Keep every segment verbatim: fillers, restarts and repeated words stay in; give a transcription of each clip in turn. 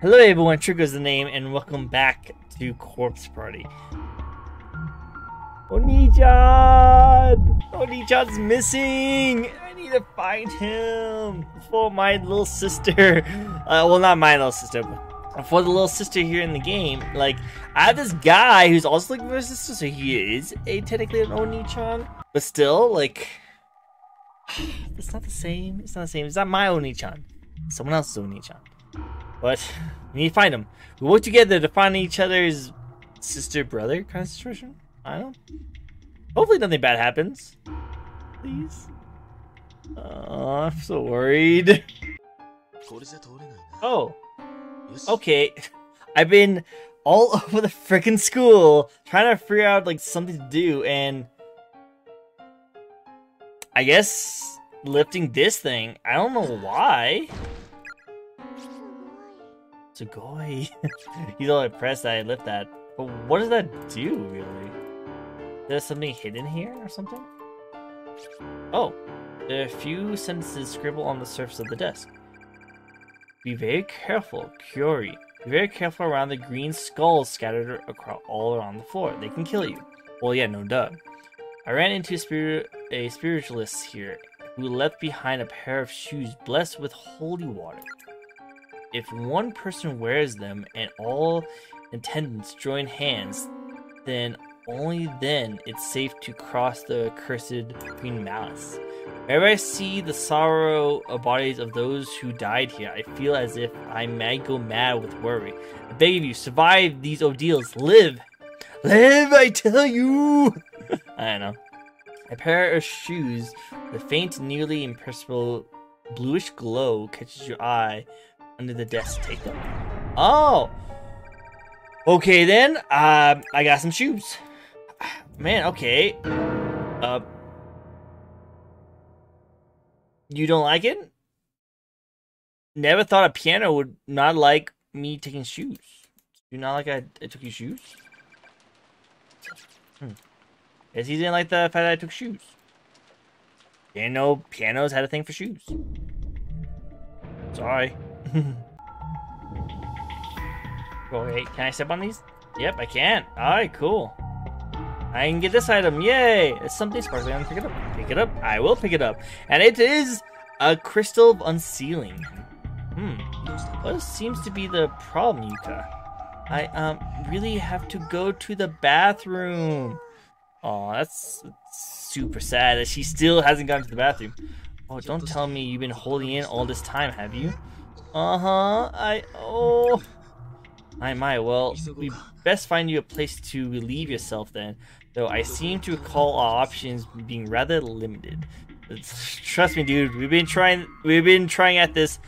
Hello everyone, Trigo's the name, and welcome back to Corpse Party. Oni-chan! Oni-chan's missing! I need to find him! For my little sister. Uh, well, not my little sister, but for the little sister here in the game. Like, I have this guy who's also looking for his sister, so he is a, technically an Oni-chan. But still, like, it's not the same. It's not the same. It's not my Oni-chan. Someone else's Oni-chan. But we need to find him. We work together to find each other's sister, brother kind of situation. I don't. Hopefully nothing bad happens. Please. Oh, I'm so worried. Oh. Okay. I've been all over the freaking school trying to figure out like something to do, and I guess lifting this thing. I don't know why. Sugoi. He's all impressed that I lift that. But what does that do, really? There's something hidden here or something? Oh. There are a few sentences scribbled on the surface of the desk. Be very careful, Kyori. Be very careful around the green skulls scattered across all around the floor. They can kill you. Well, yeah, no duh. I ran into a, spirit a spiritualist here who left behind a pair of shoes blessed with holy water. If one person wears them and all attendants join hands, then only then it's safe to cross the cursed green malice. Whenever I see the sorrow of bodies of those who died here, I feel as if I might go mad with worry. I beg of you, survive these ordeals. Live! Live, I tell you! I don't know. A pair of shoes with a faint, nearly imperceptible bluish glow catches your eye under the desk. Take them. Oh! Okay then, uh, I got some shoes. Man, okay. Uh, you don't like it? Never thought a piano would not like me taking shoes. You not like I, I took your shoes? Hmm. Guess he didn't like the fact that I took shoes. Didn't know pianos had a thing for shoes. Sorry. Okay, can I step on these? Yep, I can. Alright, cool. I can get this item. Yay! It's something sparkly. I'm gonna pick it up. Pick it up. I will pick it up. And it is a crystal of unsealing. Hmm. What seems to be the problem, Yuka? I, um, really have to go to the bathroom. Oh, that's, that's super sad that she still hasn't gone to the bathroom. Oh, don't tell me you've been holding in all this time, have you? Uh-huh, I, oh. I might, well, we best find you a place to relieve yourself then, though I seem to recall our options being rather limited. It's, trust me, dude, we've been trying, we've been trying at this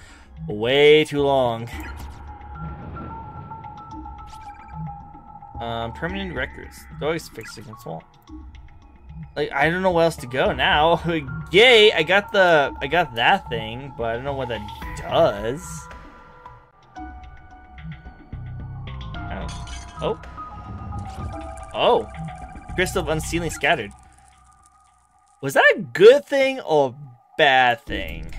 way too long. Um, permanent records. They're always fixed against the wall. Like, I don't know what else to go now. Yay, I got the, I got that thing, but I don't know what that does. Oh. Oh. Oh. Crystal of Unsealing scattered. Was that a good thing or a bad thing?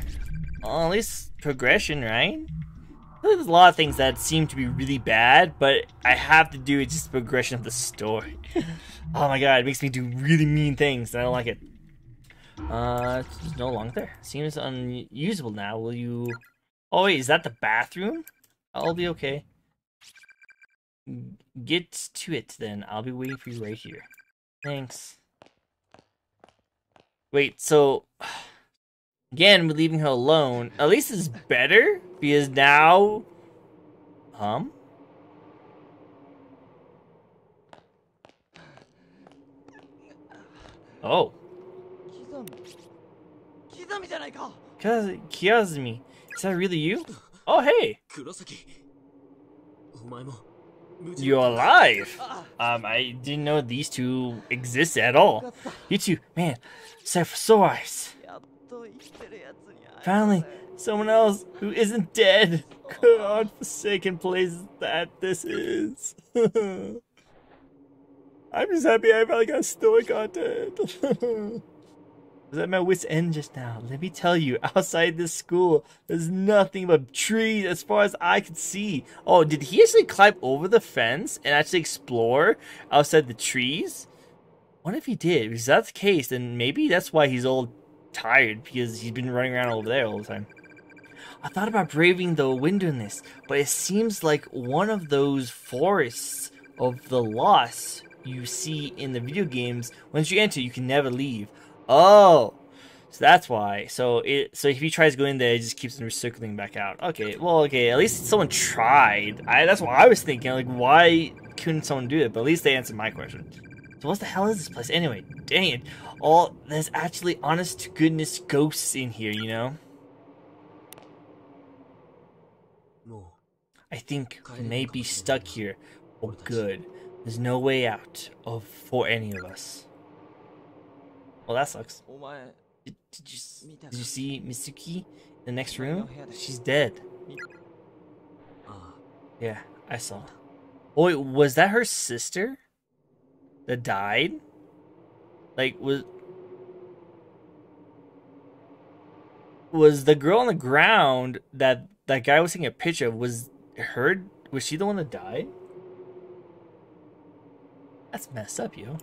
Well, at least progression, right? There's a lot of things that seem to be really bad, but I have to do it just the progression of the story. Oh my god, it makes me do really mean things, and I don't like it. Uh, it's no longer there. Seems unusable now. Will you... Oh wait, is that the bathroom? I'll be okay. Get to it then. I'll be waiting for you right here. Thanks. Wait, so... Again, we're leaving her alone. At least it's better, because now... Um? Oh. Kiyazumi, is that really you? Oh, hey! You're alive! Um, I didn't know these two existed at all. You two, man, so wise. Finally, someone else who isn't dead. God-forsaken place that this is. I'm just happy I finally got story content. I was at my wit's end just now. Let me tell you, outside this school, there's nothing but trees as far as I could see. Oh, did he actually climb over the fence and actually explore outside the trees? What if he did? Because if that's the case, then maybe that's why he's all tired, because he's been running around over there all the time. I thought about braving the wilderness, but it seems like one of those forests of the lost you see in the video games. Once you enter, you can never leave. Oh, so that's why. So it. So if he tries going there, it just keeps him recircling back out. Okay. Well, okay. At least someone tried. I. That's what I was thinking. Like, why couldn't someone do it? But at least they answered my question. So what the hell is this place anyway? Dang it! All there's actually honest to goodness ghosts in here. You know. I think we may be stuck here for good. There's no way out of for any of us. Well, that sucks. Did, did, you, did you see Mitsuki in the next room? She's dead. Yeah, I saw. Oh, wait, was that her sister that died? Like, was... Was the girl on the ground that that guy was taking a picture of, was... Her? Was she the one that died? That's messed up, yo. Well,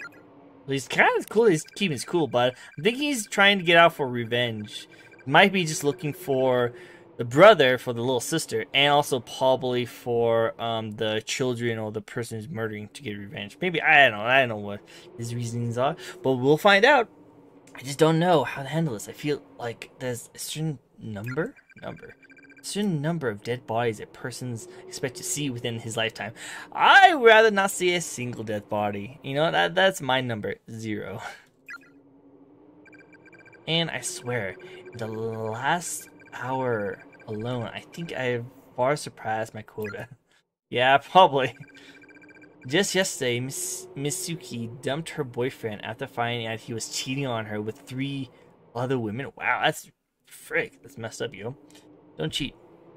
he's kind of cool. He's keeping his cool, but I think he's trying to get out for revenge. He might be just looking for the brother for the little sister, and also probably for um the children or the person who's murdering to get revenge. Maybe I don't know. I don't know what his reasonings are, but we'll find out. I just don't know how to handle this. I feel like there's a certain number number. certain number of dead bodies a person's expect to see within his lifetime. I'd rather not see a single dead body. You know, that that's my number, zero. And I swear, in the last hour alone, I think I've far surpassed my quota. Yeah, probably. Just yesterday, Miss Mitsuki dumped her boyfriend after finding out he was cheating on her with three other women. Wow, that's frick. That's messed up, yo. Don't cheat.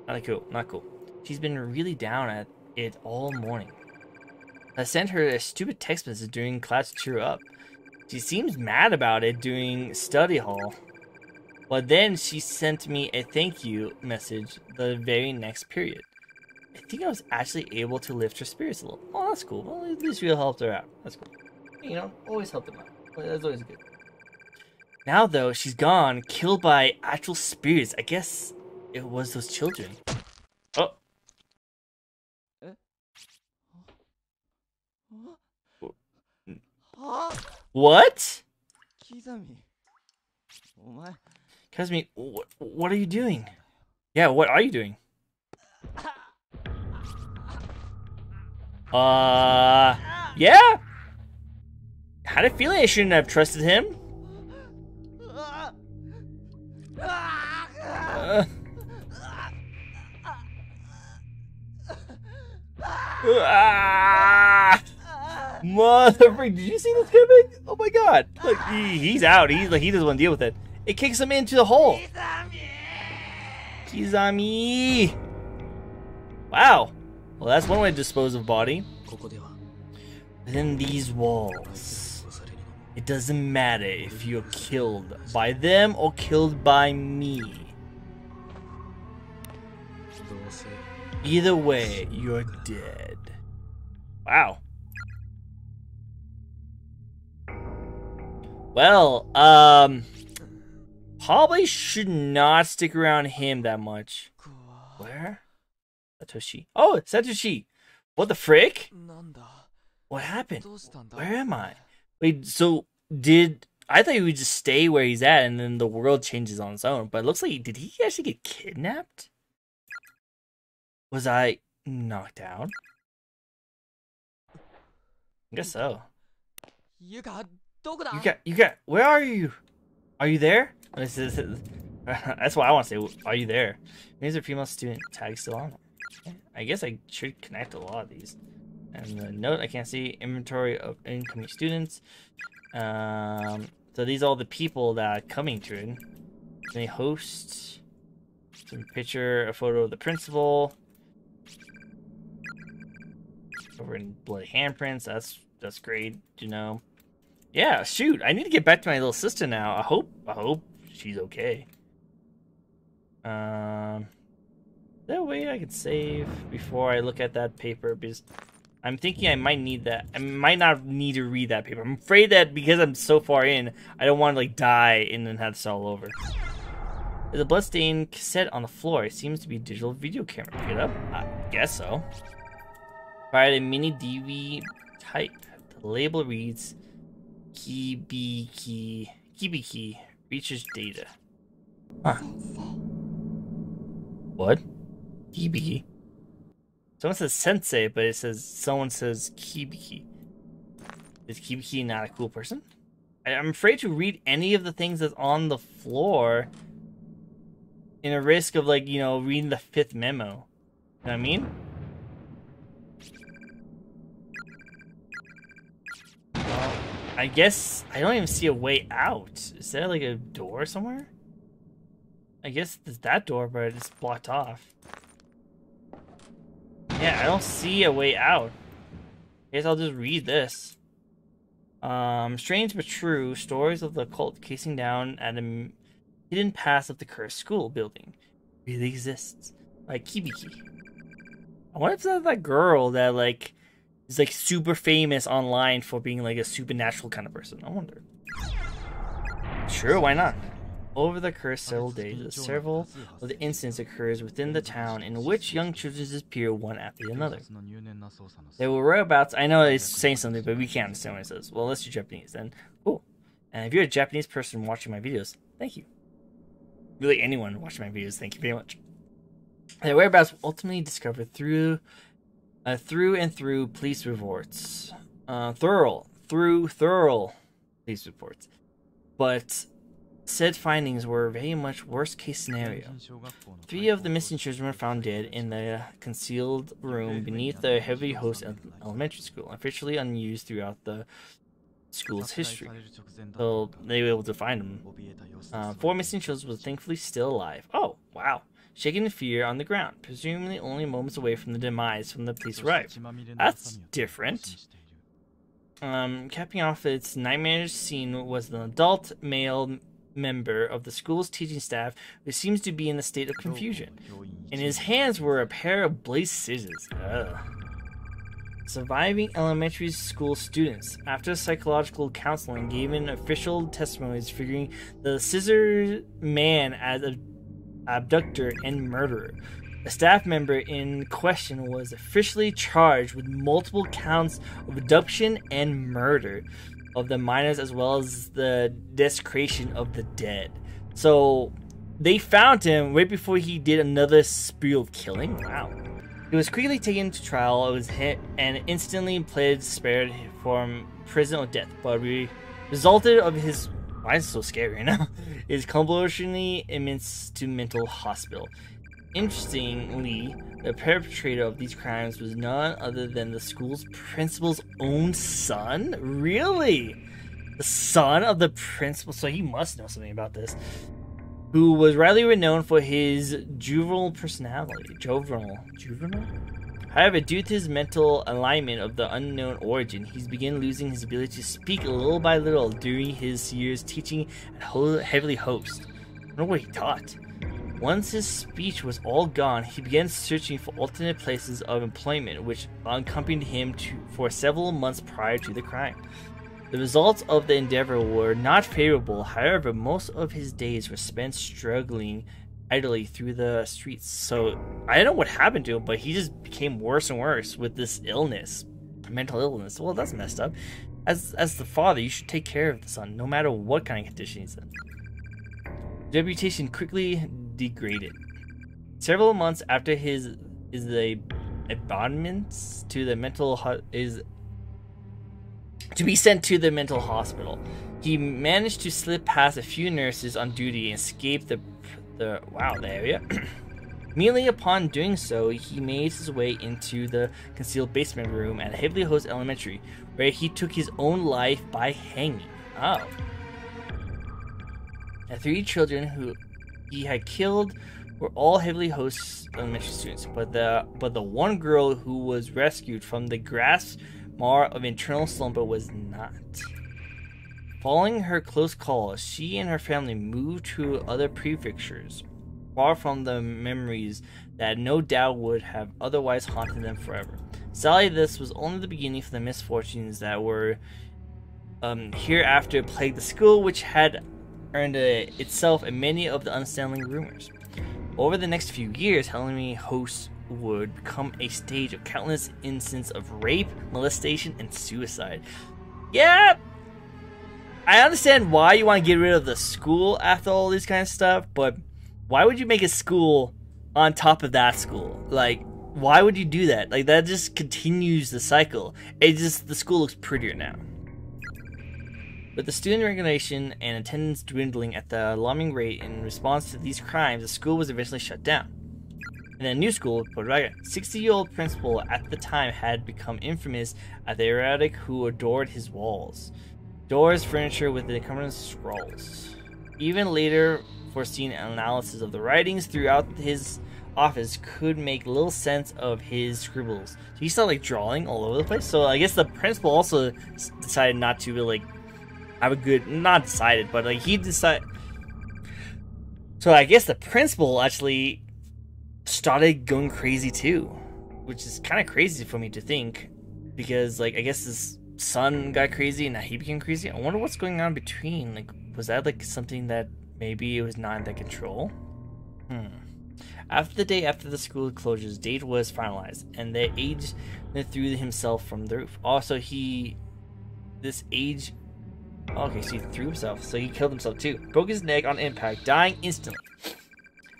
Not cool. Not cool. She's been really down at it all morning. I sent her a stupid text message during class to cheer her up. She seems mad about it during study hall. But then she sent me a thank you message the very next period. I think I was actually able to lift her spirits a little. Oh, that's cool. Well, at least we helped her out. That's cool. You know, always help them out. That's always good. Now, though, she's gone, killed by actual spirits. I guess... It was those children. Oh. What? Kazumi, what, what are you doing? Yeah, what are you doing? Uh, yeah. Had a feeling I shouldn't have trusted him. Uh. Ah! Motherfucker, did you see this coming? Oh my god. Look, he, he's out. He's like he doesn't want to deal with it. It kicks him into the hole. Kizami. Wow. Well, that's one way to dispose of body. Within these walls. It doesn't matter if you're killed by them or killed by me. Either way, you're dead. Wow. Well, um... probably should not stick around him that much. Where? Satoshi. Oh, Satoshi! What the frick? What happened? Where am I? Wait, so did... I thought he would just stay where he's at and then the world changes on its own. But it looks like... Did he actually get kidnapped? Was I knocked out? I guess so. You got, you got. Where are you? Are you there? This is, that's why I want to say. Are you there? There's a female student tag still on. I guess I should connect a lot of these. And the note I can't see inventory of incoming students. Um. So these are all the people that are coming to it. They host. Some picture, a photo of the principal. Over in bloody handprints. That's that's great, you know. Yeah, shoot. I need to get back to my little sister now. I hope I hope she's okay. Um, is there a way I could save before I look at that paper? Because I'm thinking I might need that. I might not need to read that paper. I'm afraid that because I'm so far in, I don't want to like die and then have this all over. There's a bloodstained cassette on the floor. It seems to be a digital video camera. Pick it up? I guess so. Fired a mini D V type. The label reads Kibiki. Kibiki reaches data. Huh. What? Kibiki? Someone says sensei, but it says someone says Kibiki. Is Kibiki not a cool person? I, I'm afraid to read any of the things that's on the floor. In a risk of like, you know, reading the fifth memo. You know what I mean? Well, I guess I don't even see a way out. Is there like a door somewhere? I guess there's that door, but it's blocked off. Yeah, I don't see a way out. I guess I'll just read this. Um, strange but true, stories of the cult casing down at a hidden pass of the cursed school building really exists. Like Kibiki. I wonder if that's that girl that like is like super famous online for being like a supernatural kind of person. I wonder. Sure, why not? Over the cursed several days, several of the incidents occurs within the town in which young children disappear one after another. They were whereabouts. I know it's saying something, but we can't understand what it says. Well, unless you're Japanese, then cool. And if you're a Japanese person watching my videos, thank you. Really, anyone watching my videos, thank you very much. Their whereabouts were ultimately discovered through, uh, through and through police reports, uh, thorough, through thorough police reports. But said findings were very much worst case scenario. Three of the missing children were found dead in the concealed room beneath the Heavenly Host Elementary School, officially unused throughout the school's history, so they were able to find them. Uh, four missing children were thankfully still alive. Oh, wow. Shaken in fear on the ground, presumably only moments away from the demise when the police arrived. That's different. Um, capping off its nightmarish scene was an adult male member of the school's teaching staff who seems to be in a state of confusion. In his hands were a pair of blade scissors. Ugh. Surviving elementary school students, after psychological counseling, gave in official testimonies figuring the scissor man as an abductor and murderer. A staff member in question was officially charged with multiple counts of abduction and murder of the minors, as well as the desecration of the dead. So they found him right before he did another spree of killing. Wow. He was quickly taken to trial. It was hit and instantly pled spared from prison or death, but re resulted of his why is it so scary right now? His convolutionally immense to mental hospital. Interestingly, the perpetrator of these crimes was none other than the school's principal's own son. Really? The son of the principal? So he must know something about this. Who was rightly renowned for his juvenile personality. Jovenal. Juvenile? However, due to his mental alignment of the unknown origin, he's began losing his ability to speak little by little during his years teaching at Heavenly Host. I don't know what he taught. Once his speech was all gone, he began searching for alternate places of employment, which accompanied him to, for several months prior to the crime. The results of the endeavor were not favorable. However, most of his days were spent struggling idly through the streets. So I don't know what happened to him, but he just became worse and worse with this illness, mental illness. Well, that's messed up. As as the father, you should take care of the son, no matter what kind of condition he's in. His reputation quickly degraded. Several months after his is the abandonment to the mental is. to be sent to the mental hospital. He managed to slip past a few nurses on duty and escape the, the wow, the area. Immediately upon doing so, he made his way into the concealed basement room at Heavenly Host Elementary, where he took his own life by hanging. Oh. The three children who he had killed were all Heavenly Host Elementary students, but the, but the one girl who was rescued from the grasp of internal slumber was not. Following her close call, she and her family moved to other prefectures, far from the memories that no doubt would have otherwise haunted them forever. Sadly, this was only the beginning for the misfortunes that were um, hereafter plagued the school, which had earned a, itself and many of the unsettling rumors. Over the next few years, Heavenly Host would become a stage of countless instances of rape, molestation, and suicide. Yeah, I understand why you want to get rid of the school after all this kind of stuff, but why would you make a school on top of that school? Like, why would you do that? Like, that just continues the cycle. It just, the school looks prettier now. With the student regulation and attendance dwindling at the alarming rate in response to these crimes, the school was eventually shut down. In a new school, Podraga, sixty-year-old principal at the time had become infamous as the erratic who adored his walls, doors, furniture with the accompanying scrolls. Even later foreseen analysis of the writings throughout his office could make little sense of his scribbles. So he started like drawing all over the place. So I guess the principal also decided not to be like have a good, not decided, but like he decided. So I guess the principal actually started going crazy too, which is kind of crazy for me to think, because like I guess his son got crazy and now he became crazy. I wonder what's going on between. Like, was that like something that maybe it was not in their control? Hmm. After the day after the school closures, date was finalized, and the age that threw himself from the roof. Also, he, this age. Okay, so he threw himself, so he killed himself too. Broke his neck on impact, dying instantly.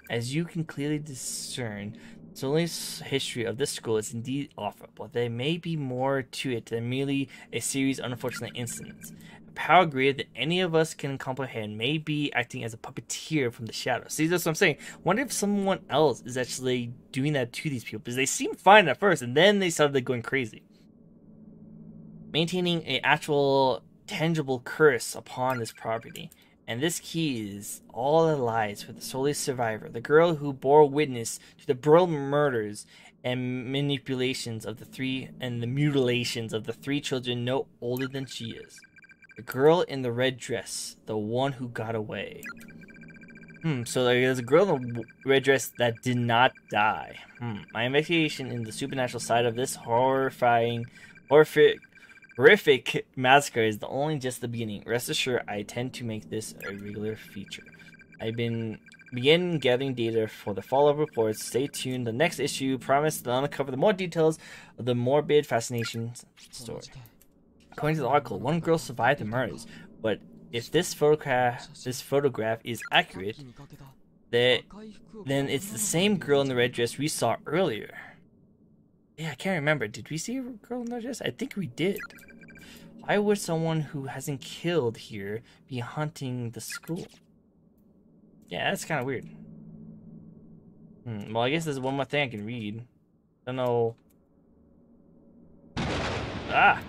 As you can clearly discern, the only history of this school is indeed awful, but there may be more to it than merely a series of unfortunate incidents. A power greater than any of us can comprehend may be acting as a puppeteer from the shadows. See, that's what I'm saying. Wonder if someone else is actually doing that to these people, because they seemed fine at first, and then they started going crazy. Maintaining an actual tangible curse upon this property, and this key is all that lies with the sole survivor, the girl who bore witness to the brutal murders and manipulations of the three and the mutilations of the three children no older than she is. The girl in the red dress, the one who got away. Hmm, so there's a girl in the red dress that did not die. Hmm, my investigation in the supernatural side of this horrifying, horrific, horrific massacre is the only just the beginning. Rest assured, I intend to make this a regular feature. I've been begin gathering data for the follow-up reports. Stay tuned. The next issue promises to uncover the more details of the morbid fascination story. According to the article, one girl survived the murders, but if this photograph this photograph is accurate, that then it's the same girl in the red dress we saw earlier. Yeah, I can't remember. Did we see a girl in the red dress? I think we did. Why would someone who hasn't killed here be haunting the school? Yeah, that's kind of weird. Hmm, well, I guess there's one more thing I can read. I don't know. Ah!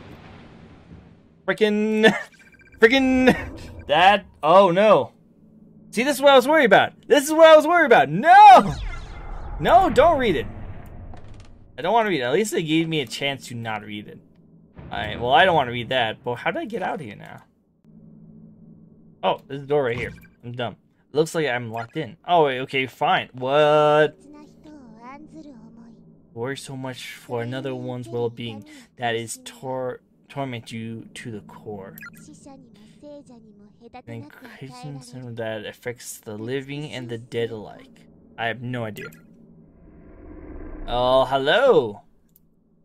Frickin'. Frickin'. That. Oh, no. See, this is what I was worried about. This is what I was worried about. No! No, don't read it. I don't want to read it. At least they gave me a chance to not read it. Alright, well, I don't want to read that, but how do I get out of here now? Oh, there's a door right here. I'm dumb. Looks like I'm locked in. Oh, okay, fine. What? Worry so much for another one's well-being that is tor torment you to the core. And creation that affects the living and the dead alike. I have no idea. Oh, hello!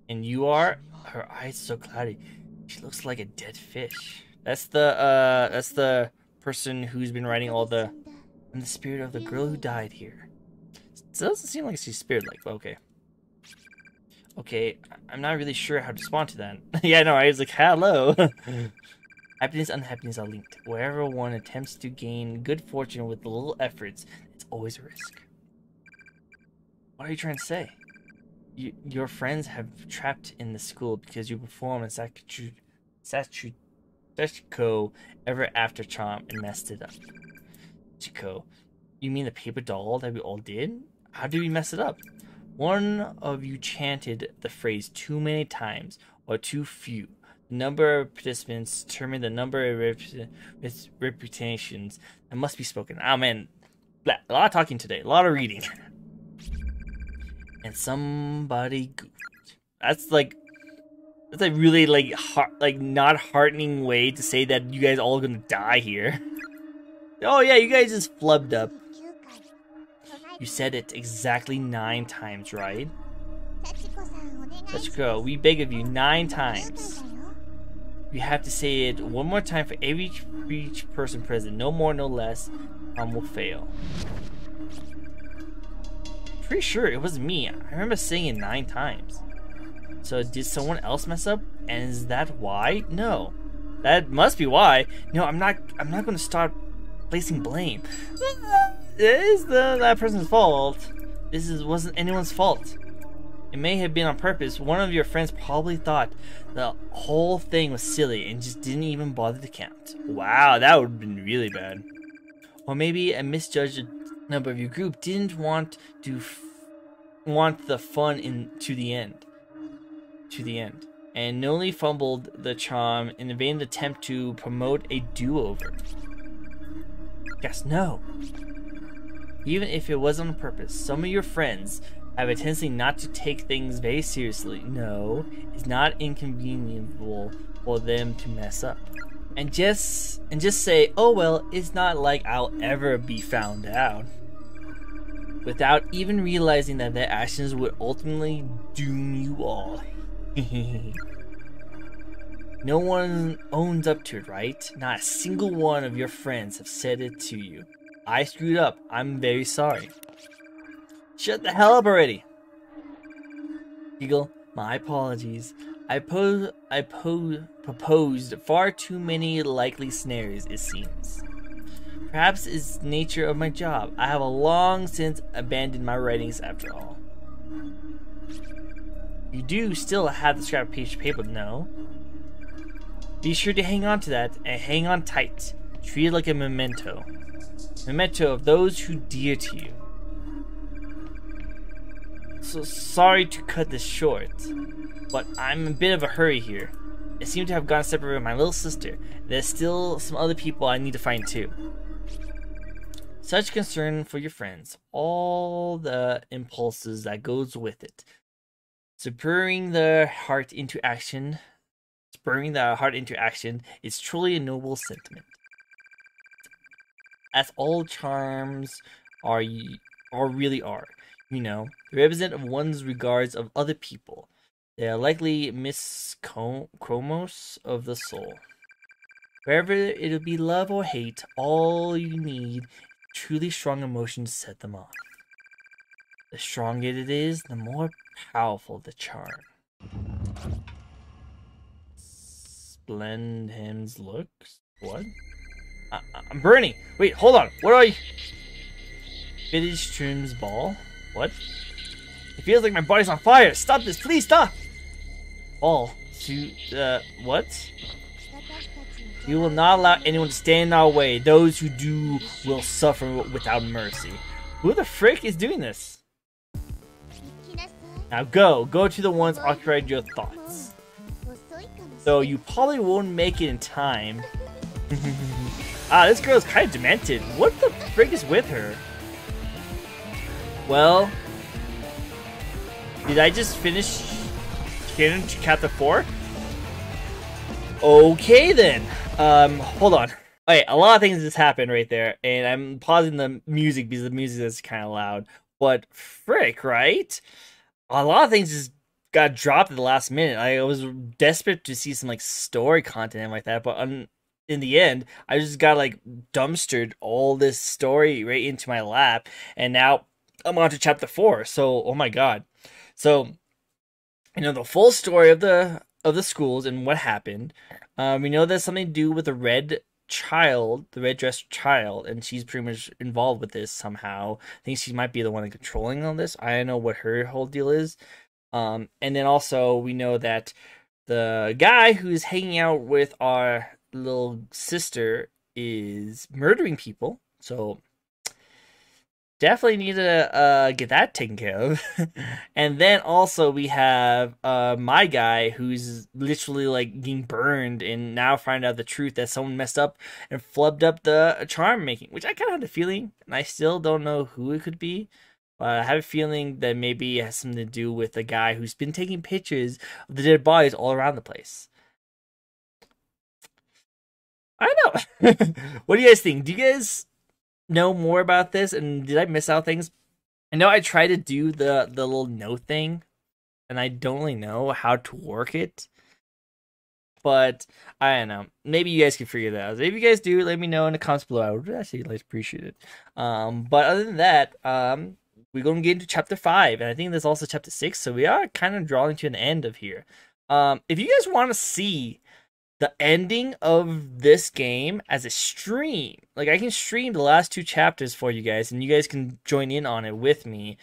And you are? Her eyes so cloudy. She looks like a dead fish. That's the, uh, that's the person who's been writing all the... I'm the spirit of the girl who died here. It doesn't seem like she's spirit-like, but okay. Okay, I'm not really sure how to respond to that. Yeah, no, I was like, hello! Happiness and unhappiness are linked. Wherever one attempts to gain good fortune with little efforts, it's always a risk. What are you trying to say? You, your friends have trapped in the school because you perform a Sachiko ever after charm and messed it up. Sachiko, you mean the paper doll that we all did? How did we mess it up? One of you chanted the phrase too many times or too few. number of participants determine the number of rep rep reputations that must be spoken. Oh man, a lot of talking today, a lot of reading. And somebody goofed. That's like, that's a really like heart, like not heartening way to say that you guys all are gonna die here. Oh yeah, you guys just flubbed up. You said it exactly nine times, right? Let's go. We beg of you nine times. You have to say it one more time for every each person present. No more, no less. Um, will fail. Pretty sure it was me. I remember saying it nine times. So did someone else mess up? And is that why? No, that must be why. No, I'm not. I'm not going to start placing blame. It is the that person's fault. This is wasn't anyone's fault. It may have been on purpose. One of your friends probably thought the whole thing was silly and just didn't even bother to count. Wow, that would have been really bad. Or maybe a misjudged number of your group didn't want to f want the fun in to the end, to the end, and knowingly fumbled the charm in a vain attempt to promote a do-over. Guess no. Even if it was on purpose, some of your friends have a tendency not to take things very seriously. No, it's not inconvenient for them to mess up. And just and just say, oh well, it's not like I'll ever be found out. Without even realizing that their actions would ultimately doom you all. No one owns up to it, right? Not a single one of your friends have said it to you. I screwed up. I'm very sorry. Shut the hell up already. Giggle, my apologies. I pose, I pose, proposed far too many likely snares, it seems. Perhaps it's the nature of my job. I have a long since abandoned my writings after all. You do still have the scrap piece of paper, no? Be sure to hang on to that, and hang on tight. Treat it like a memento. Memento of those who dear to you. So sorry to cut this short, but I'm in a bit of a hurry here. I seem to have gotten separated with my little sister. There's still some other people I need to find too. Such concern for your friends, all the impulses that goes with it. Spurring the heart into action, spurring the heart into action is truly a noble sentiment. As all charms are, are really are. You know, they represent one's regards of other people. They are likely miscomos of the soul. Wherever it'll be love or hate, all you need is truly strong emotions to set them off. The stronger it is, the more powerful the charm. Splendhim's looks? What? I I'm burning! Wait, hold on! What are you? Vintage Trim's ball? What? It feels like my body's on fire! Stop this! Please stop! All to, uh, what? You will not allow anyone to stand in our way. Those who do will suffer without mercy. Who the frick is doing this? Now go! Go to the ones occupied your thoughts. Though you probably won't make it in time. Ah, this girl's kind of demented. What the frick is with her? Well, did I just finish Canon Chapter four? Okay then. Um, hold on. Okay, a lot of things just happened right there, and I'm pausing the music because the music is kind of loud. But frick, right? A lot of things just got dropped at the last minute. I was desperate to see some like story content like that, but un in the end, I just got like dumpstered all this story right into my lap, and now I'm on to chapter four, so oh my god. So you know the full story of the of the schools and what happened. Um, we know there's something to do with the red child, the red dressed child, and she's pretty much involved with this somehow. I think she might be the one controlling all this. I don't know what her whole deal is. Um, and then also we know that the guy who's hanging out with our little sister is murdering people. So Definitely need to uh, get that taken care of. And then also we have uh, my guy who's literally like getting burned and now find out the truth that someone messed up and flubbed up the charm making, which I kind of had a feeling, and I still don't know who it could be. But I have a feeling that maybe it has something to do with a guy who's been taking pictures of the dead bodies all around the place. I don't know. What do you guys think? Do you guys know more about this, and did I miss out things? I know I tried to do the the little note thing, and I don't really know how to work it, but I don't know, maybe you guys can figure that out. If you guys do, let me know in the comments below. I would actually like appreciate it. Um but other than that, um we're gonna get into chapter five, and I think there's also chapter six, so we are kind of drawing to an end of here. Um if you guys want to see the ending of this game as a stream, like I can stream the last two chapters for you guys, and you guys can join in on it with me.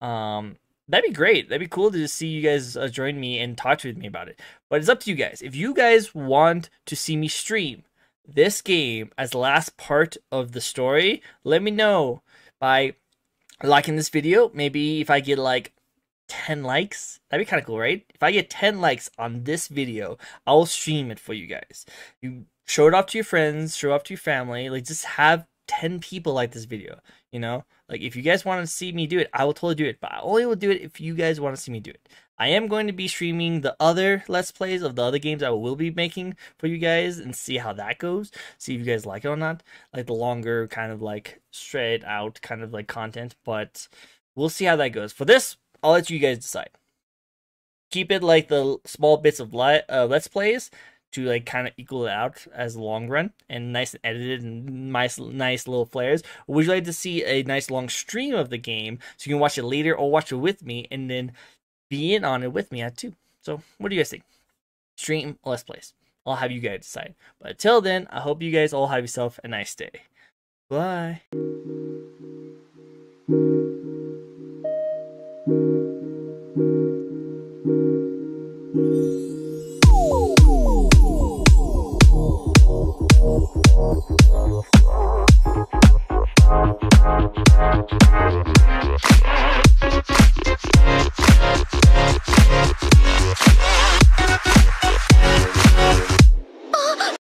Um, that'd be great. That'd be cool to just see you guys uh, join me and talk with me about it. But it's up to you guys. If you guys want to see me stream this game as the last part of the story, let me know by liking this video. Maybe if I get like ten likes, that'd be kind of cool, right? If I get ten likes on this video, I'll stream it for you guys. You show it off to your friends, show it off to your family, like just have ten people like this video, you know? Like if you guys want to see me do it, I will totally do it, but I only will do it if you guys want to see me do it. I am going to be streaming the other Let's Plays of the other games I will be making for you guys and see how that goes, see if you guys like it or not, like the longer kind of like straight out kind of like content, but we'll see how that goes. For this, I'll let you guys decide. Keep it like the small bits of li uh, Let's Plays to like kind of equal it out as a long run and nice and edited and nice, nice little flares. Or would you like to see a nice long stream of the game so you can watch it later or watch it with me and then be in on it with me too? So what do you guys think? Stream or Let's Plays? I'll have you guys decide. But until then, I hope you guys all have yourself a nice day. Bye. Thank you.